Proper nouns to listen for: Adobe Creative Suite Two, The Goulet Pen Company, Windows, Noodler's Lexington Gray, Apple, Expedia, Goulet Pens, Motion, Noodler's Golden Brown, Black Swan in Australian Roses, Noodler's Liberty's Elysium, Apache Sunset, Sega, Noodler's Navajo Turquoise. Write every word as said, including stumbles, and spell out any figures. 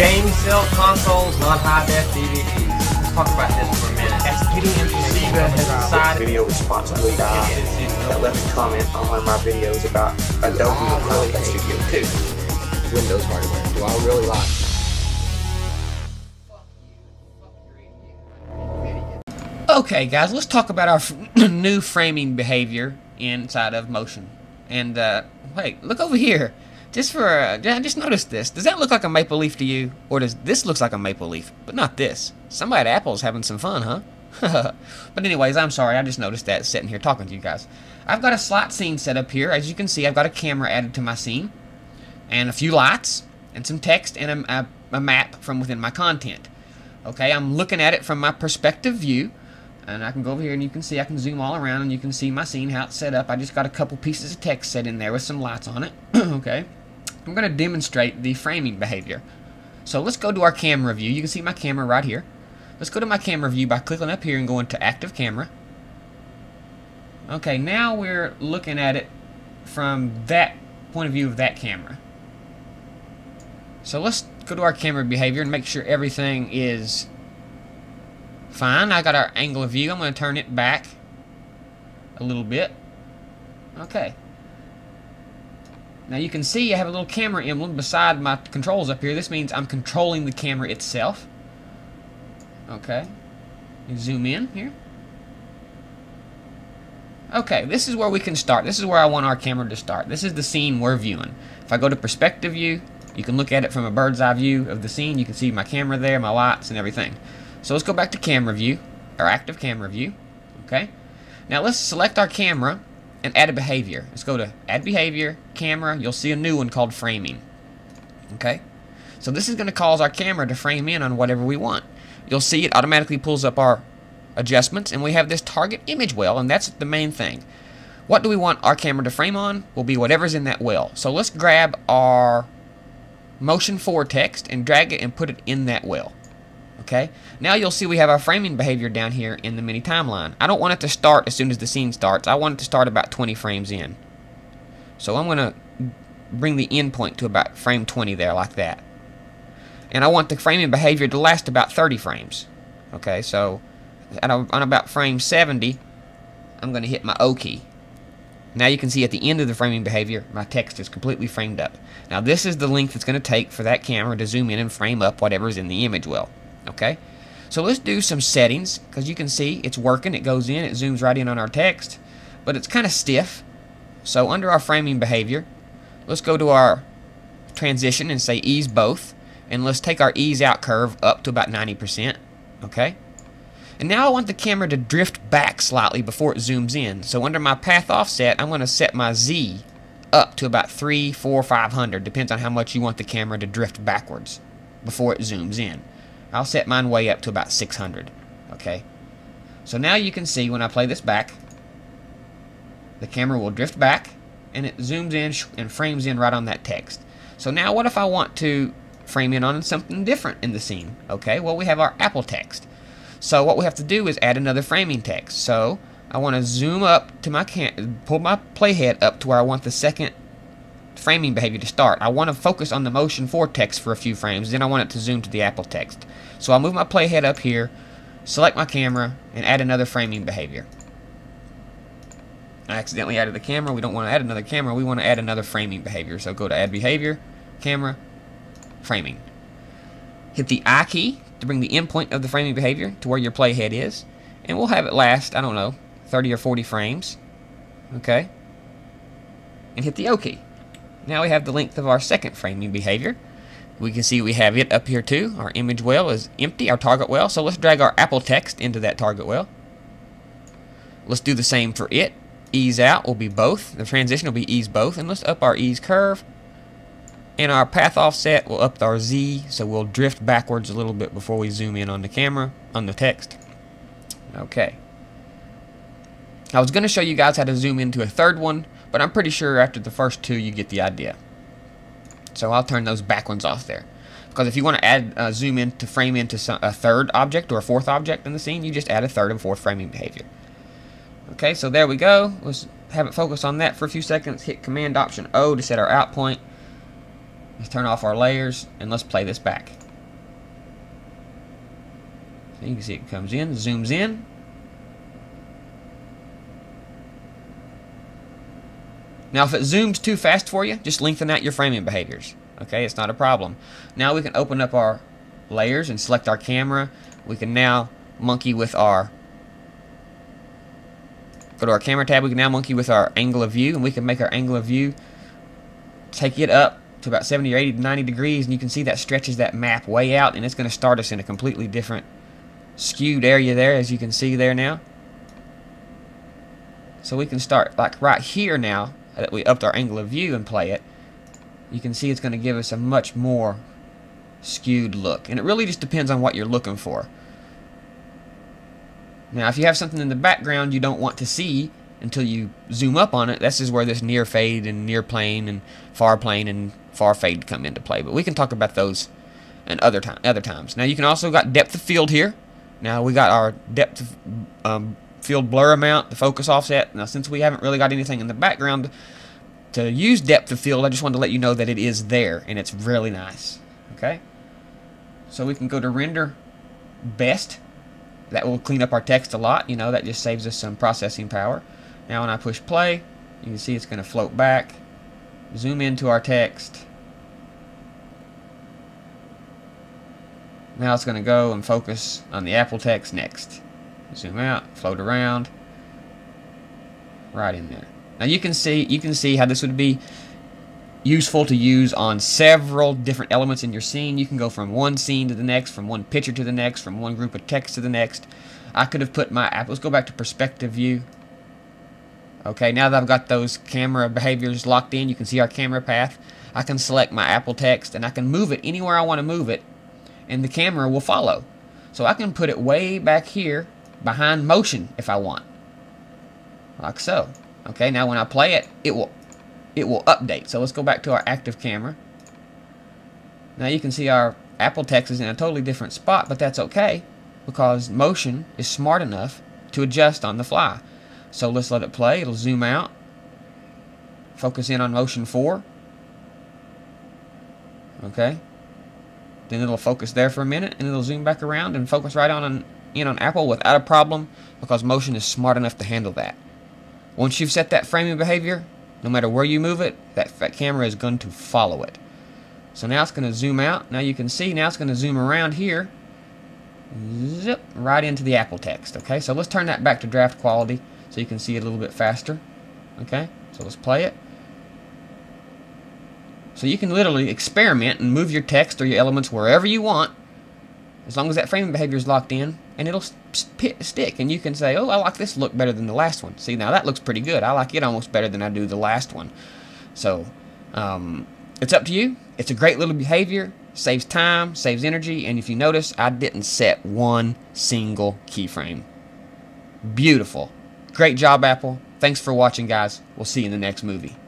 Games sell consoles, not high-def D V Ds. Let's talk about this for a minute. Expedia and Sega has decided video responsibly died. That left a comment on one of my videos about Adobe Creative Suite Two. Windows hardware. Do I really lie? Okay, guys, let's talk about our new framing behavior inside of Motion. And uh, wait, look over here. Just for, uh, I just noticed this. Does that look like a maple leaf to you? Or does this looks like a maple leaf, but not this? Somebody at Apple's having some fun, huh? But anyways, I'm sorry. I just noticed that sitting here talking to you guys. I've got a slot scene set up here. As you can see, I've got a camera added to my scene, and a few lights, and some text, and a, a, a map from within my content. Okay, I'm looking at it from my perspective view. And I can go over here and you can see I can zoom all around and you can see my scene, how it's set up. I just got a couple pieces of text set in there with some lights on it. Okay. I'm going to demonstrate the framing behavior. So let's go to our camera view. You can see my camera right here. Let's go to my camera view by clicking up here and going to active camera. Okay, now we're looking at it from that point of view of that camera. So let's go to our camera behavior and make sure everything is fine. I got our angle of view. I'm going to turn it back a little bit. Okay. Now you can see I have a little camera emblem beside my controls up here. This means I'm controlling the camera itself. Okay. Zoom in here. Okay, this is where we can start. This is where I want our camera to start. This is the scene we're viewing. If I go to perspective view, you can look at it from a bird's eye view of the scene. You can see my camera there, my lights, and everything. So let's go back to camera view, or active camera view. Okay. Now let's select our camera and add a behavior. Let's go to add behavior, camera. You'll see a new one called framing. Okay. So this is going to cause our camera to frame in on whatever we want. You'll see it automatically pulls up our adjustments, and we have this target image well, and that's the main thing. What do we want our camera to frame on? Will be whatever's in that well. So let's grab our motion four text and drag it and put it in that well. Okay, now you'll see we have our framing behavior down here in the mini timeline. I don't want it to start as soon as the scene starts. I want it to start about twenty frames in. So I'm going to bring the end point to about frame twenty there, like that. And I want the framing behavior to last about thirty frames. Okay, so on about frame seventy, I'm going to hit my O key. Now you can see at the end of the framing behavior, my text is completely framed up. Now this is the length it's going to take for that camera to zoom in and frame up whatever's in the image well. Okay, so let's do some settings, because you can see it's working. It goes in, it zooms right in on our text, but it's kind of stiff. So under our framing behavior, let's go to our transition and say ease both, and let's take our ease out curve up to about ninety percent. Okay, and now I want the camera to drift back slightly before it zooms in. So under my path offset, I'm going to set my Z up to about three, four, five hundred, depends on how much you want the camera to drift backwards before it zooms in. I'll set mine way up to about six hundred. Okay, so now you can see when I play this back, the camera will drift back and it zooms in and frames in right on that text. So now what if I want to frame in on something different in the scene? Okay, well, we have our Apple text. So what we have to do is add another framing text. So I want to zoom up to my cam, pull my playhead up to where I want the second framing behavior to start. I want to focus on the motion four text for a few frames, then I want it to zoom to the Apple text. So I'll move my playhead up here, select my camera, and add another framing behavior. I accidentally added the camera. We don't want to add another camera. We want to add another framing behavior. So go to add behavior, camera, framing. Hit the I key to bring the endpoint of the framing behavior to where your playhead is, and we'll have it last, I don't know, thirty or forty frames. Okay, and hit the O key. Now we have the length of our second framing behavior. We can see we have it up here too. Our image well is empty, our target well. So let's drag our Apple text into that target well. Let's do the same for it. Ease out will be both. The transition will be ease both. And let's up our ease curve. And our path offset will up our Z. So we'll drift backwards a little bit before we zoom in on the camera, on the text. Okay. I was going to show you guys how to zoom into a third one, but I'm pretty sure after the first two you get the idea. So I'll turn those back ones off there, because if you want to add uh, zoom in to frame into some, a third object or a fourth object in the scene, you just add a third and fourth framing behavior. Okay, so there we go. Let's have it focus on that for a few seconds. Hit Command Option O to set our out point. Let's turn off our layers and let's play this back. So you can see it comes in, zooms in. Now if it zooms too fast for you, just lengthen out your framing behaviors. Okay, it's not a problem. Now we can open up our layers and select our camera. We can now monkey with our, go to our camera tab, we can now monkey with our angle of view, and we can make our angle of view, take it up to about seventy or eighty, ninety degrees, and you can see that stretches that map way out, and it's going to start us in a completely different skewed area there, as you can see there now. So we can start like right here now that we upped our angle of view and play it. You can see it's going to give us a much more skewed look, and it really just depends on what you're looking for. Now if you have something in the background you don't want to see until you zoom up on it, this is where this near fade and near plane and far plane and far fade come into play, but we can talk about those and other time other times. Now you can also got depth of field here. Now we got our depth of um, field blur amount, the focus offset. Now since we haven't really got anything in the background to use depth of field, I just wanted to let you know that it is there and it's really nice. Okay, so we can go to render best. That will clean up our text a lot, you know, that just saves us some processing power. Now when I push play, you can see it's going to float back, zoom into our text. Now it's going to go and focus on the Apple text next. Zoom out, float around, right in there. Now you can see, you can see how this would be useful to use on several different elements in your scene. You can go from one scene to the next, from one picture to the next, from one group of text to the next. I could have put my app, let's go back to perspective view. Okay, now that I've got those camera behaviors locked in, you can see our camera path. I can select my Apple text and I can move it anywhere I want to move it, and the camera will follow. So I can put it way back here behind motion if I want, like so. Okay, now when I play it, it will it will update. So let's go back to our active camera. Now you can see our Apple text is in a totally different spot, but that's okay because Motion is smart enough to adjust on the fly. So let's let it play. It'll zoom out, focus in on motion four. Okay, then it'll focus there for a minute and it'll zoom back around and focus right on an, in on Apple without a problem because Motion is smart enough to handle that. Once you've set that framing behavior, no matter where you move it, that, that camera is going to follow it. So now it's going to zoom out. Now you can see, now it's going to zoom around here, zip, right into the Apple text. Okay, so let's turn that back to draft quality so you can see it a little bit faster. Okay, so let's play it. So you can literally experiment and move your text or your elements wherever you want, as long as that framing behavior is locked in, and it'll stick, and you can say, oh, I like this look better than the last one. See, now that looks pretty good. I like it almost better than I do the last one. So um, it's up to you. It's a great little behavior, saves time, saves energy, and if you notice, I didn't set one single keyframe. Beautiful. Great job, Apple. Thanks for watching, guys. We'll see you in the next movie.